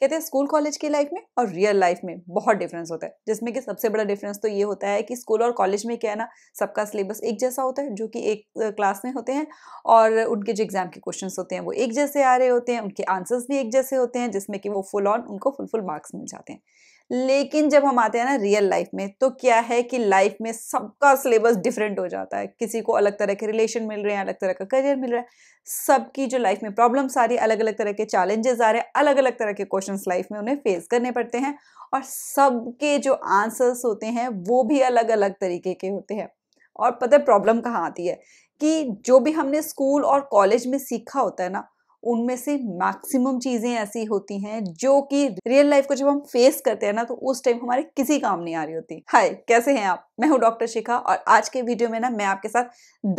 कहते हैं school college की लाइफ में और रियल लाइफ में बहुत डिफरेंस होता है, जिसमें कि सबसे बड़ा डिफरेंस तो ये होता है कि स्कूल और कॉलेज में क्या है ना, सबका सिलेबस एक जैसा होता है जो कि एक क्लास में होते हैं, और उनके जो एग्जाम के क्वेश्चंस होते हैं वो एक जैसे आ रहे होते हैं, उनके आंसर्स भी एक जैसे होते हैं, जिसमें कि वो फुल ऑन उनको फुल मार्क्स मिल जाते हैं। लेकिन जब हम आते हैं ना रियल लाइफ में, तो क्या है कि लाइफ में सबका सिलेबस डिफरेंट हो जाता है। किसी को अलग तरह के रिलेशन मिल रहे हैं, अलग तरह का करियर मिल रहा है, सबकी जो लाइफ में प्रॉब्लम्स आ रही है, अलग अलग तरह के चैलेंजेस आ रहे हैं, अलग अलग तरह के क्वेश्चंस लाइफ में उन्हें फेस करने पड़ते हैं, और सबके जो आंसर्स होते हैं वो भी अलग अलग तरीके के होते हैं। और पता है प्रॉब्लम कहाँ आती है कि जो भी हमने स्कूल और कॉलेज में सीखा होता है ना, उनमें से मैक्सिमम चीज़ें ऐसी होती हैं जो कि रियल लाइफ को जब हम फेस करते हैं ना, तो उस टाइम हमारे किसी काम नहीं आ रही होती। हाय, कैसे हैं आप? मैं हूँ डॉक्टर शिखा, और आज के वीडियो में ना मैं आपके साथ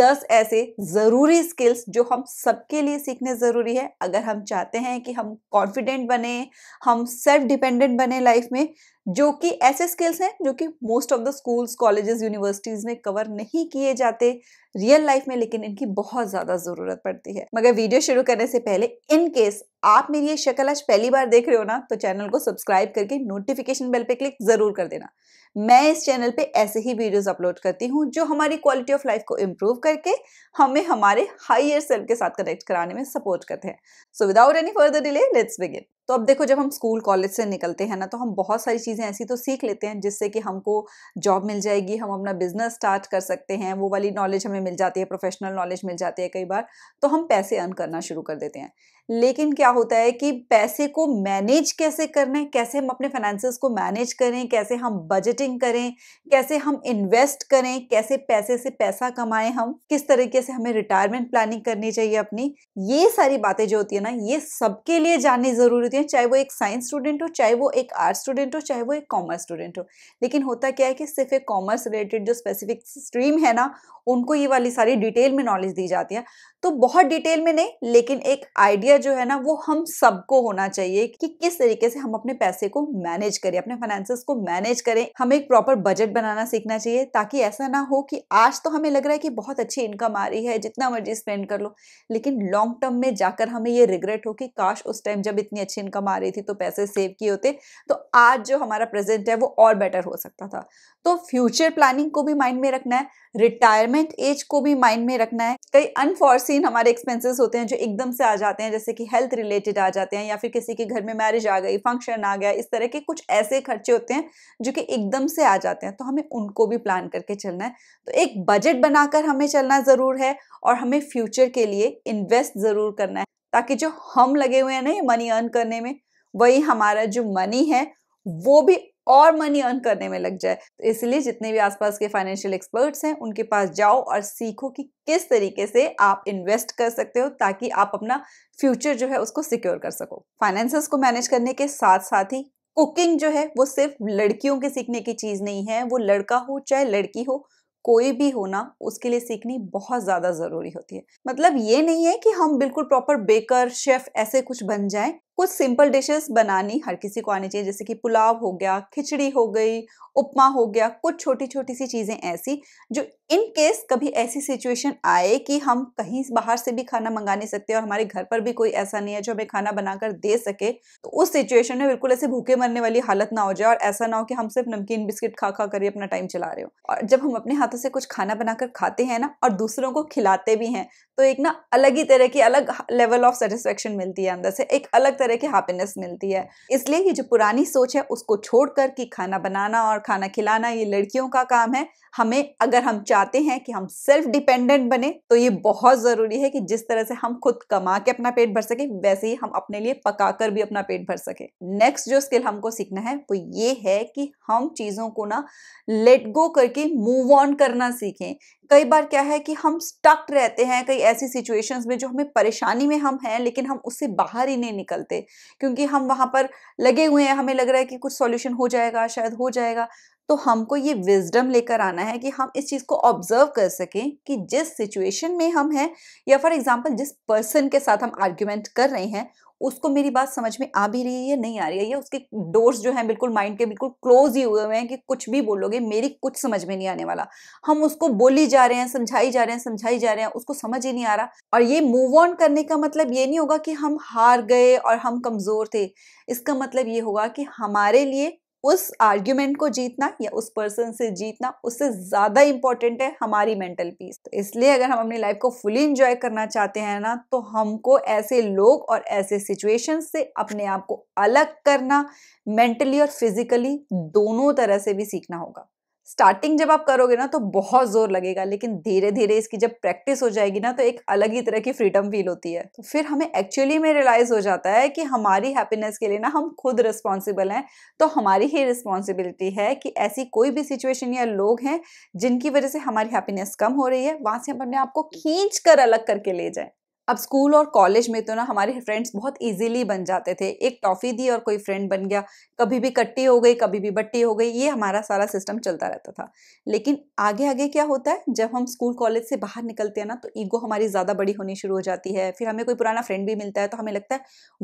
10 ऐसे ज़रूरी स्किल्स जो हम सबके लिए सीखने ज़रूरी है अगर हम चाहते हैं कि हम कॉन्फिडेंट बने, हम सेल्फ डिपेंडेंट बने लाइफ में, जो कि ऐसे स्किल्स हैं जो कि most of the schools, colleges, universities में कवर नहीं किए जाते रियल लाइफ में, लेकिन इनकी बहुत ज़्यादा ज़रूरत पड़ती है। मगर वीडियो शुरू करने से पहले, इन केस आप मेरी ये शक्ल आज पहली बार देख रहे हो ना, तो चैनल को सब्सक्राइब करके नोटिफिकेशन बेल पे क्लिक ज़रूर कर देना। मैं इस चैनल पे ऐसे ही वीडियोस अपलोड करती हूँ जो हमारी क्वालिटी ऑफ लाइफ को इम्प्रूव करके हमें हमारे हायर सेल्फ के साथ कनेक्ट कराने में सपोर्ट करते हैं। So without any further delay, let's begin. तो अब देखो, जब हम स्कूल कॉलेज से निकलते हैं ना, तो हम बहुत सारी चीज़ें ऐसी तो सीख लेते हैं जिससे कि हमको जॉब मिल जाएगी, हम अपना बिजनेस स्टार्ट कर सकते हैं, वो वाली नॉलेज हमें मिल जाती है, प्रोफेशनल नॉलेज मिल जाती है, कई बार तो हम पैसे अर्न करना शुरू कर देते हैं। लेकिन क्या होता है कि पैसे को मैनेज कैसे करना है, कैसे हम अपने फाइनेंसेस को मैनेज करें, कैसे हम बजटिंग करें, कैसे हम इन्वेस्ट करें, कैसे पैसे से पैसा कमाएं हम, किस तरीके से हमें रिटायरमेंट प्लानिंग करनी चाहिए अपनी, ये सारी बातें जो होती है ना, ये सबके लिए जाननी ज़रूरी होती है, चाहे वो एक साइंस स्टूडेंट हो, चाहे वो एक आर्ट्स स्टूडेंट हो, चाहे वो एक कॉमर्स स्टूडेंट हो। लेकिन होता क्या है कि सिर्फ एक कॉमर्स रिलेटेड जो स्पेसिफिक स्ट्रीम है ना, उनको ये वाली सारी डिटेल में नॉलेज दी जाती है। तो बहुत डिटेल में नहीं, लेकिन एक आइडिया जो है ना, वो हम सबको होना चाहिए कि किस तरीके से हम अपने पैसे को मैनेज करें, अपने फाइनेंसेस को मैनेज करें। हमें एक प्रॉपर बजट बनाना सीखना चाहिए, ताकि ऐसा ना हो कि आज तो हमें लग रहा है कि बहुत अच्छी इनकम आ रही है, जितना मर्जी स्पेंड कर लो, लेकिन लॉन्ग टर्म में जाकर हमें ये रिग्रेट हो कि काश उस टाइम जब इतनी अच्छी इनकम आ रही थी तो पैसे सेव किए होते, तो आज जो हमारा प्रेजेंट है वो और बेटर हो सकता था। तो फ्यूचर प्लानिंग को भी माइंड में रखना है, रिटायरमेंट एज को भी माइंड में रखना है। कई अनफॉर्सीन हमारे एक्सपेंसेस होते हैं जो एकदम से आ जाते हैं, जैसे कि हेल्थ रिलेटेड आ जाते हैं, या फिर किसी के घर में मैरिज आ गई, फंक्शन आ गया, इस तरह के कुछ ऐसे खर्चे होते हैं जो कि एकदम से आ जाते हैं, तो हमें उनको भी प्लान करके चलना है। तो एक बजट बनाकर हमें चलना ज़रूर है, और हमें फ्यूचर के लिए इन्वेस्ट ज़रूर करना है, ताकि जो हम लगे हुए हैं ना मनी अर्न करने में, वही हमारा जो मनी है वो भी और मनी अर्न करने में लग जाए। तो इसलिए जितने भी आसपास के फाइनेंशियल एक्सपर्ट्स हैं उनके पास जाओ और सीखो कि किस तरीके से आप इन्वेस्ट कर सकते हो, ताकि आप अपना फ्यूचर जो है उसको सिक्योर कर सको। फाइनेंसेस को मैनेज करने के साथ साथ ही कुकिंग जो है वो सिर्फ लड़कियों के सीखने की चीज़ नहीं है, वो लड़का हो चाहे लड़की हो, कोई भी होना, उसके लिए सीखनी बहुत ज़्यादा ज़रूरी होती है। मतलब ये नहीं है कि हम बिल्कुल प्रॉपर बेकर, शेफ़ ऐसे कुछ बन जाएं। कुछ सिंपल डिशेस बनानी हर किसी को आनी चाहिए, जैसे कि पुलाव हो गया, खिचड़ी हो गई, उपमा हो गया, कुछ छोटी छोटी सी चीज़ें ऐसी जो इन केस कभी ऐसी सिचुएशन आए कि हम कहीं बाहर से भी खाना मंगा नहीं सकते और हमारे घर पर भी कोई ऐसा नहीं है जो हमें खाना बनाकर दे सके, तो उस सिचुएशन में बिल्कुल ऐसे भूखे मरने वाली हालत ना हो जाए, और ऐसा ना हो कि हम सिर्फ नमकीन बिस्किट खा खा कर अपना टाइम चला रहे हो। और जब हम अपने हाथों से कुछ खाना बनाकर खाते हैं ना और दूसरों को खिलाते भी हैं, तो एक ना अलग ही तरह की, अलग लेवल ऑफ सेटिस्फेक्शन मिलती है अंदर से, एक अलग तरह की हैप्पीनेस मिलती है। इसलिए ये जो पुरानी सोच है उसको छोड़कर कि खाना बनाना और खाना खिलाना ये लड़कियों का काम है, हमें अगर हम चाहते हैं कि हम सेल्फ डिपेंडेंट बने, तो ये बहुत ज़रूरी है कि जिस तरह से हम खुद कमा के अपना पेट भर सके, वैसे ही हम अपने लिए पका कर भी अपना पेट भर सके। नेक्स्ट जो स्किल हमको सीखना है वो ये है कि हम चीज़ों को ना लेट गो करके मूव ऑन करना सीखें। कई बार क्या है कि हम स्टक रहते हैं कई ऐसी सिचुएशंस में जो हमें परेशानी में हम हैं, लेकिन हम उससे बाहर ही नहीं निकलते, क्योंकि हम वहाँ पर लगे हुए हैं, हमें लग रहा है कि कुछ सॉल्यूशन हो जाएगा, शायद हो जाएगा। तो हमको ये विजडम लेकर आना है कि हम इस चीज़ को ऑब्जर्व कर सकें कि जिस सिचुएशन में हम हैं, या फॉर एग्जांपल जिस पर्सन के साथ हम आर्ग्यूमेंट कर रहे हैं, उसको मेरी बात समझ में आ भी रही है या नहीं आ रही है, या उसके डोर्स जो हैं बिल्कुल माइंड के बिल्कुल क्लोज ही हुए हुए हैं कि कुछ भी बोलोगे मेरी कुछ समझ में नहीं आने वाला। हम उसको बोली जा रहे हैं, समझाई जा रहे हैं, समझाई जा रहे हैं, उसको समझ ही नहीं आ रहा। और ये मूव ऑन करने का मतलब ये नहीं होगा कि हम हार गए और हम कमज़ोर थे, इसका मतलब ये होगा कि हमारे लिए उस आर्ग्यूमेंट को जीतना या उस पर्सन से जीतना उससे ज़्यादा इम्पॉर्टेंट है हमारी मेंटल पीस। तो इसलिए अगर हम अपनी लाइफ को फुली एंजॉय करना चाहते हैं ना, तो हमको ऐसे लोग और ऐसे सिचुएशंस से अपने आप को अलग करना मेंटली और फिजिकली दोनों तरह से भी सीखना होगा। स्टार्टिंग जब आप करोगे ना तो बहुत जोर लगेगा, लेकिन धीरे धीरे इसकी जब प्रैक्टिस हो जाएगी ना तो एक अलग ही तरह की फ्रीडम फील होती है। तो फिर हमें एक्चुअली में रियलाइज़ हो जाता है कि हमारी हैप्पीनेस के लिए ना हम खुद रिस्पॉन्सिबल हैं। तो हमारी ही रिस्पॉन्सिबिलिटी है कि ऐसी कोई भी सिचुएशन या लोग हैं जिनकी वजह से हमारी हैप्पीनेस कम हो रही है, वहाँ से हम अपने आप को खींच कर अलग करके ले जाएँ। अब स्कूल और कॉलेज में तो ना हमारे फ्रेंड्स बहुत इजीली बन जाते थे, एक टॉफ़ी दी और कोई फ्रेंड बन गया, कभी भी कट्टी हो गई, कभी भी बट्टी हो गई, ये हमारा सारा सिस्टम चलता रहता था। लेकिन आगे आगे क्या होता है, जब हम स्कूल कॉलेज से बाहर निकलते हैं ना तो ईगो हमारी ज़्यादा बड़ी होनी शुरू हो जाती है। फिर हमें कोई पुराना फ्रेंड भी मिलता है तो हमें लगता है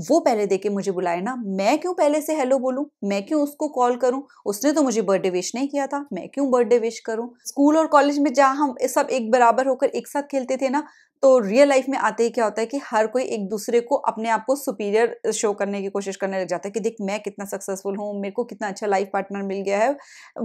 वो पहले दे के मुझे बुलाए ना, मैं क्यों पहले से हेलो बोलूँ, मैं क्यों उसको कॉल करूँ, उसने तो मुझे बर्थडे विश नहीं किया था, मैं क्यों बर्थडे विश करूँ। स्कूल और कॉलेज में जहाँ हम सब एक बराबर होकर एक साथ खेलते थे ना, तो रियल लाइफ में आते ही क्या होता है कि हर कोई एक दूसरे को अपने आप को सुपीरियर शो करने की कोशिश करने लग जाता है कि देख मैं कितना सक्सेसफुल हूँ, मेरे को कितना अच्छा लाइफ पार्टनर मिल गया है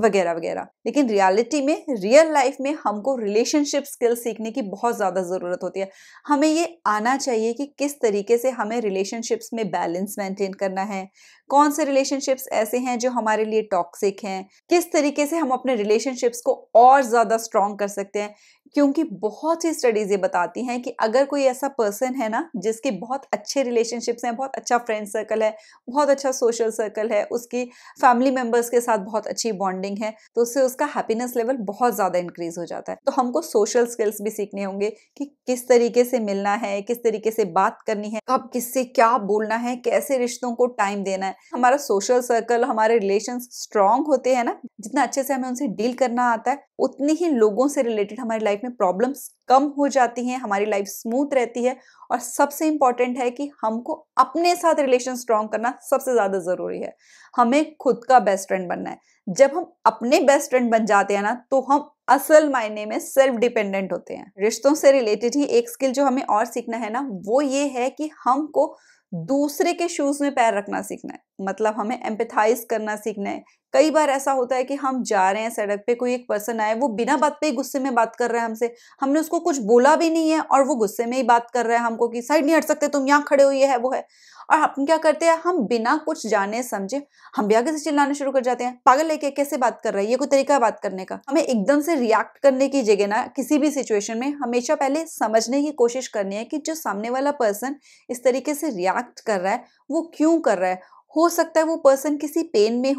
वगैरह वगैरह। लेकिन रियलिटी में रियल लाइफ में हमको रिलेशनशिप स्किल्स सीखने की बहुत ज़्यादा ज़रूरत होती है। हमें ये आना चाहिए कि किस तरीके से हमें रिलेशनशिप्स में बैलेंस मेंटेन करना है, कौन से रिलेशनशिप्स ऐसे हैं जो हमारे लिए टॉक्सिक हैं, किस तरीके से हम अपने रिलेशनशिप्स को और ज़्यादा स्ट्रॉन्ग कर सकते हैं। क्योंकि बहुत सी स्टडीज़ ये बताती हैं कि अगर कोई ऐसा पर्सन है ना जिसके बहुत अच्छे रिलेशनशिप्स हैं, बहुत अच्छा फ्रेंड सर्कल है, बहुत अच्छा सोशल सर्कल है, उसकी फैमिली मेम्बर्स के साथ बहुत अच्छी बॉन्डिंग है, तो उससे उसका हैप्पीनेस लेवल बहुत ज़्यादा इंक्रीज हो जाता है। तो हमको सोशल स्किल्स भी सीखने होंगे कि किस तरीके से मिलना है, किस तरीके से बात करनी है, कब किससे क्या बोलना है, कैसे रिश्तों को टाइम देना है। हमारा सोशल सर्कल, हमारे रिलेशंस स्ट्रांग होते हैं ना, जितना अच्छे से हमें उनसे डील करना आता है, उतनी ही लोगों से रिलेटेड हमारी लाइफ में प्रॉब्लम्स कम हो जाती हैं, हमारी लाइफ स्मूथ रहती है। और सबसे इम्पॉर्टेंट है कि हमको अपने साथ रिलेशन स्ट्रांग करना सबसे ज़्यादा ज़रूरी है। हमें खुद का बेस्ट फ्रेंड बनना है। जब हम अपने बेस्ट फ्रेंड बन जाते हैं ना तो हम असल मायने में सेल्फ डिपेंडेंट होते हैं। रिश्तों से रिलेटेड ही एक स्किल जो हमें और सीखना है ना, वो ये है कि हमको दूसरे के शूज़ में पैर रखना सीखना है, मतलब हमें एम्पैथाइज करना सीखना है। कई बार ऐसा होता है कि हम जा रहे हैं सड़क पे, कोई एक पर्सन आए, वो बिना बात पे ही गुस्से में बात कर रहा है हमसे, हमने उसको कुछ बोला भी नहीं है और वो गुस्से में ही बात कर रहा है हमको कि साइड नहीं हट सकते तुम, यहाँ खड़े हो, ये है वो है। और हम क्या करते हैं, हम बिना कुछ जाने समझे हम भी आगे से चिल्लाना शुरू कर जाते हैं, पागल लेके कैसे बात कर रहा है, ये कोई तरीका है बात करने का। हमें एकदम से रिएक्ट करने की जगह ना, किसी भी सिचुएशन में हमेशा पहले समझने की कोशिश करनी है कि जो सामने वाला पर्सन इस तरीके से रिएक्ट कर रहा है वो क्यों कर रहा है। हो सकता है वो पर्सन किसी पेन में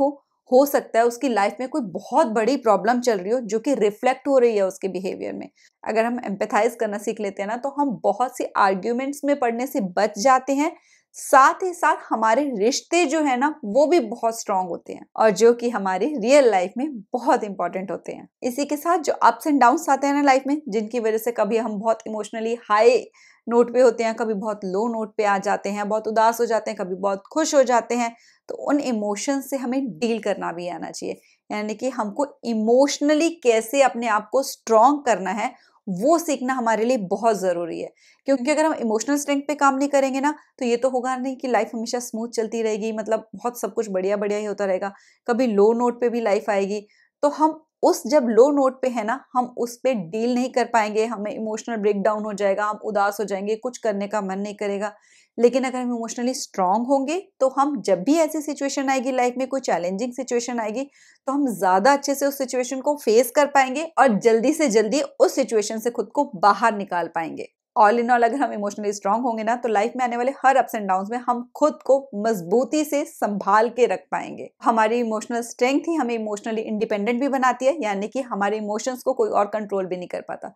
हो सकता है उसकी लाइफ में कोई बहुत बड़ी प्रॉब्लम चल रही हो जो कि रिफ्लेक्ट हो रही है उसके बिहेवियर में। अगर हम एम्पैथाइज करना सीख लेते हैं ना तो हम बहुत से आर्ग्यूमेंट्स में पड़ने से बच जाते हैं, साथ ही साथ हमारे रिश्ते जो है ना वो भी बहुत स्ट्रांग होते हैं और जो कि हमारे रियल लाइफ में बहुत इंपॉर्टेंट होते हैं। इसी के साथ जो अप्स एंड डाउन्स आते हैं ना लाइफ में, जिनकी वजह से कभी हम बहुत इमोशनली हाई नोट पे होते हैं, कभी बहुत लो नोट पे आ जाते हैं, बहुत उदास हो जाते हैं, कभी बहुत खुश हो जाते हैं, तो उन इमोशंस से हमें डील करना भी आना चाहिए। यानी कि हमको इमोशनली कैसे अपने आप को स्ट्रॉन्ग करना है वो सीखना हमारे लिए बहुत ज़रूरी है। क्योंकि अगर हम इमोशनल स्ट्रेंथ पे काम नहीं करेंगे ना तो ये तो होगा नहीं कि लाइफ हमेशा स्मूथ चलती रहेगी, मतलब बहुत सब कुछ बढ़िया बढ़िया ही होता रहेगा, कभी लो नोट पे भी लाइफ आएगी। तो हम उस जब लो नोट पे है ना, हम उस पे डील नहीं कर पाएंगे, हमें इमोशनल ब्रेकडाउन हो जाएगा, हम उदास हो जाएंगे, कुछ करने का मन नहीं करेगा। लेकिन अगर हम इमोशनली स्ट्रांग होंगे तो हम जब भी ऐसी सिचुएशन आएगी लाइफ में, कोई चैलेंजिंग सिचुएशन आएगी, तो हम ज़्यादा अच्छे से उस सिचुएशन को फेस कर पाएंगे और जल्दी से जल्दी उस सिचुएशन से खुद को बाहर निकाल पाएंगे। ऑल इन ऑल अगर हम इमोशनली स्ट्रांग होंगे ना तो लाइफ में आने वाले हर अप्स एंड डाउन्स में हम खुद को मजबूती से संभाल के रख पाएंगे। हमारी इमोशनल स्ट्रेंथ ही हमें इमोशनली इंडिपेंडेंट भी बनाती है, यानी कि हमारे इमोशंस को कोई और कंट्रोल भी नहीं कर पाता।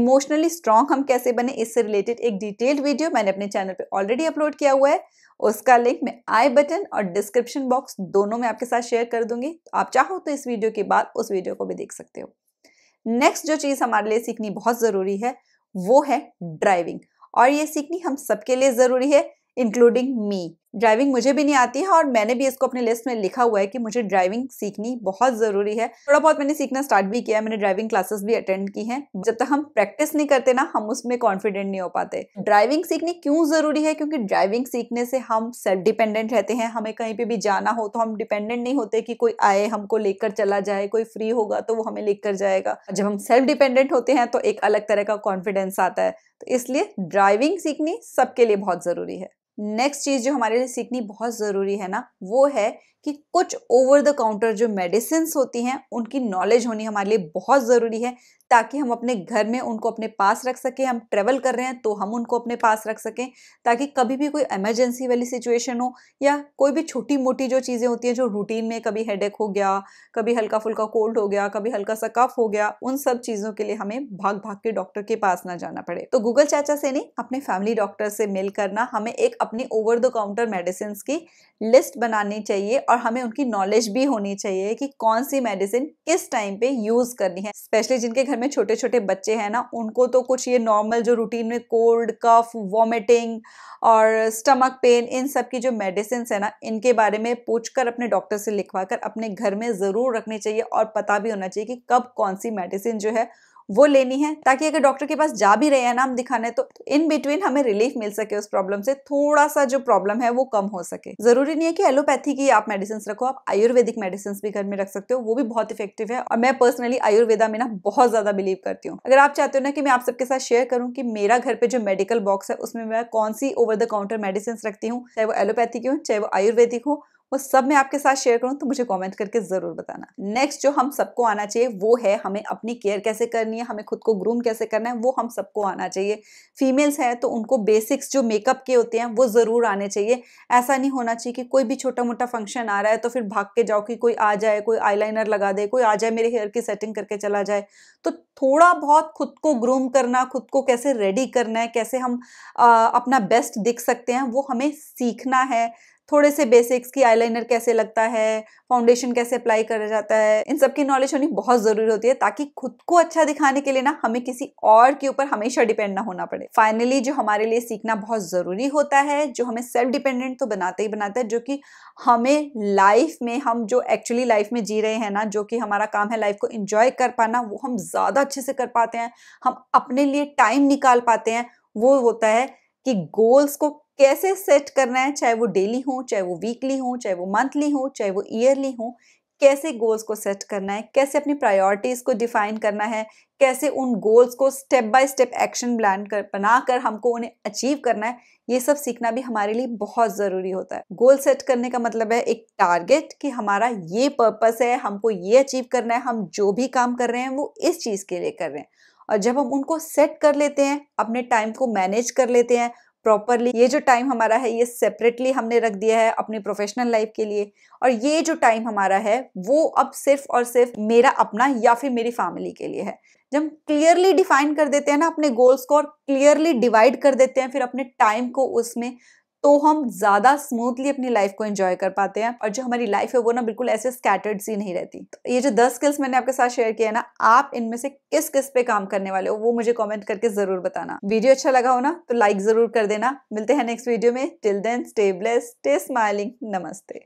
इमोशनली स्ट्रांग हम कैसे बने, इससे रिलेटेड एक डिटेल्ड वीडियो मैंने अपने चैनल पे ऑलरेडी अपलोड किया हुआ है, उसका लिंक मैं आई बटन और डिस्क्रिप्शन बॉक्स दोनों में आपके साथ शेयर कर दूंगी। आप चाहो तो इस वीडियो के बाद उस वीडियो को भी देख सकते हो। नेक्स्ट जो चीज़ हमारे लिए सीखनी बहुत ज़रूरी है वो है ड्राइविंग, और ये सीखनी हम सबके लिए ज़रूरी है। Including me. ड्राइविंग मुझे भी नहीं आती है और मैंने भी इसको अपने लिस्ट में लिखा हुआ है कि मुझे ड्राइविंग सीखनी बहुत ज़रूरी है। थोड़ा बहुत मैंने सीखना स्टार्ट भी किया है, मैंने ड्राइविंग क्लासेस भी अटेंड की हैं। जब तक हम प्रैक्टिस नहीं करते ना, हम उसमें कॉन्फिडेंट नहीं हो पाते। ड्राइविंग सीखनी क्यों ज़रूरी है? क्योंकि ड्राइविंग सीखने से हम सेल्फ डिपेंडेंट रहते हैं। हमें कहीं पर भी जाना हो तो हम डिपेंडेंट नहीं होते कि कोई आए हमको लेकर चला जाए, कोई फ्री होगा तो वो हमें लेकर जाएगा। जब हम सेल्फ डिपेंडेंट होते हैं तो एक अलग तरह का कॉन्फिडेंस आता है। तो इसलिए ड्राइविंग सीखनी सबके लिए बहुत ज़रूरी है। नेक्स्ट चीज़ जो हमारे लिए सीखनी बहुत ज़रूरी है ना, वो है कि कुछ ओवर द काउंटर जो मेडिसिन्स होती हैं उनकी नॉलेज होनी हमारे लिए बहुत ज़रूरी है, ताकि हम अपने घर में उनको अपने पास रख सकें। हम ट्रैवल कर रहे हैं तो हम उनको अपने पास रख सकें, ताकि कभी भी कोई इमरजेंसी वाली सिचुएशन हो या कोई भी छोटी मोटी जो चीज़ें होती हैं जो रूटीन में, कभी हेडेक हो गया, कभी हल्का फुल्का कोल्ड हो गया, कभी हल्का सा कफ हो गया, उन सब चीज़ों के लिए हमें भाग भाग के डॉक्टर के पास ना जाना पड़े। तो गूगल चाचा से नहीं, अपने फैमिली डॉक्टर से मिल करना, हमें एक अपनी ओवर द काउंटर मेडिसिन की लिस्ट बनानी चाहिए और हमें उनकी नॉलेज भी होनी चाहिए कि कौन सी मेडिसिन किस टाइम पे यूज़ करनी है। स्पेशली जिनके घर में छोटे छोटे बच्चे हैं ना, उनको तो कुछ ये नॉर्मल जो रूटीन में कोल्ड, कफ, वॉमिटिंग और स्टमक पेन, इन सब की जो मेडिसिन है ना, इनके बारे में पूछकर अपने डॉक्टर से लिखवाकर अपने घर में ज़रूर रखनी चाहिए और पता भी होना चाहिए कि कब कौन सी मेडिसिन जो है वो लेनी है, ताकि अगर डॉक्टर के पास जा भी रहे हैं ना हम दिखाने, तो इन बिटवीन हमें रिलीफ मिल सके, उस प्रॉब्लम से थोड़ा सा जो प्रॉब्लम है वो कम हो सके। जरूरी नहीं है कि एलोपैथी की आप मेडिसिन रखो, आप आयुर्वेदिक मेडिसिन भी घर में रख सकते हो, वो भी बहुत इफेक्टिव है। और मैं पर्सनली आयुर्वेदा में ना बहुत ज्यादा बिलीव करती हूँ। अगर आप चाहते हो ना कि मैं आप सबके साथ शेयर करूँ कि मेरा घर पे जो मेडिकल बॉक्स है उसमें मैं कौन सी ओवर द काउंटर मेडिसिन रखती हूँ, चाहे वो एलोपैथी की हो चाहे वो आयुर्वेदिक हो, वो सब मैं आपके साथ शेयर करूँ, तो मुझे कमेंट करके ज़रूर बताना। नेक्स्ट जो हम सबको आना चाहिए वो है हमें अपनी केयर कैसे करनी है, हमें खुद को ग्रूम कैसे करना है, वो हम सबको आना चाहिए। फीमेल्स हैं तो उनको बेसिक्स जो मेकअप के होते हैं वो ज़रूर आने चाहिए। ऐसा नहीं होना चाहिए कि कोई भी छोटा मोटा फंक्शन आ रहा है तो फिर भाग के जाओ कि कोई आ जाए, कोई आईलाइनर लगा दे, कोई आ जाए मेरे हेयर की सेटिंग करके चला जाए। तो थोड़ा बहुत खुद को ग्रूम करना, खुद को कैसे रेडी करना है, कैसे हम अपना बेस्ट दिख सकते हैं, वो हमें सीखना है। थोड़े से बेसिक्स की आईलाइनर कैसे लगता है, फाउंडेशन कैसे अप्लाई करा जाता है, इन सब की नॉलेज होनी बहुत ज़रूरी होती है, ताकि खुद को अच्छा दिखाने के लिए ना हमें किसी और के ऊपर हमेशा डिपेंड ना होना पड़े। फाइनली जो हमारे लिए सीखना बहुत ज़रूरी होता है, जो हमें सेल्फ डिपेंडेंट तो बनाता ही बनाता है, जो कि हमें लाइफ में, हम जो एक्चुअली लाइफ में जी रहे हैं ना, जो कि हमारा काम है लाइफ को इंजॉय कर पाना, वो हम ज़्यादा अच्छे से कर पाते हैं। हम अपने लिए टाइम निकाल पाते हैं। वो होता है कि गोल्स को कैसे सेट करना है, चाहे वो डेली हो, चाहे वो वीकली हो, चाहे वो मंथली हो, चाहे वो ईयरली हो, कैसे गोल्स को सेट करना है, कैसे अपनी प्रायोरिटीज़ को डिफाइन करना है, कैसे उन गोल्स को step by step action plan बनाकर हमको उन्हें अचीव करना है, ये सब सीखना भी हमारे लिए बहुत ज़रूरी होता है। गोल सेट करने का मतलब है एक टारगेट कि हमारा ये पर्पस है, हमको ये अचीव करना है, हम जो भी काम कर रहे हैं वो इस चीज़ के लिए कर रहे हैं। और जब हम उनको सेट कर लेते हैं, अपने टाइम को मैनेज कर लेते हैं प्रॉपरली, ये जो टाइम हमारा है ये सेपरेटली हमने रख दिया है अपनी प्रोफेशनल लाइफ के लिए, और ये जो टाइम हमारा है वो अब सिर्फ और सिर्फ मेरा अपना या फिर मेरी फैमिली के लिए है। जब हम क्लियरली डिफाइन कर देते हैं ना अपने गोल्स को और क्लियरली डिवाइड कर देते हैं फिर अपने टाइम को उसमें, तो हम ज़्यादा स्मूथली अपनी लाइफ को एंजॉय कर पाते हैं और जो हमारी लाइफ है वो ना बिल्कुल ऐसे स्कैटर्ड सी नहीं रहती। तो ये जो 10 स्किल्स मैंने आपके साथ शेयर किया है ना, आप इनमें से किस किस पे काम करने वाले हो वो मुझे कमेंट करके ज़रूर बताना। वीडियो अच्छा लगा हो ना तो लाइक ज़रूर कर देना। मिलते हैं नेक्स्ट वीडियो में। Till then stay blessed, stay smiling. नमस्ते।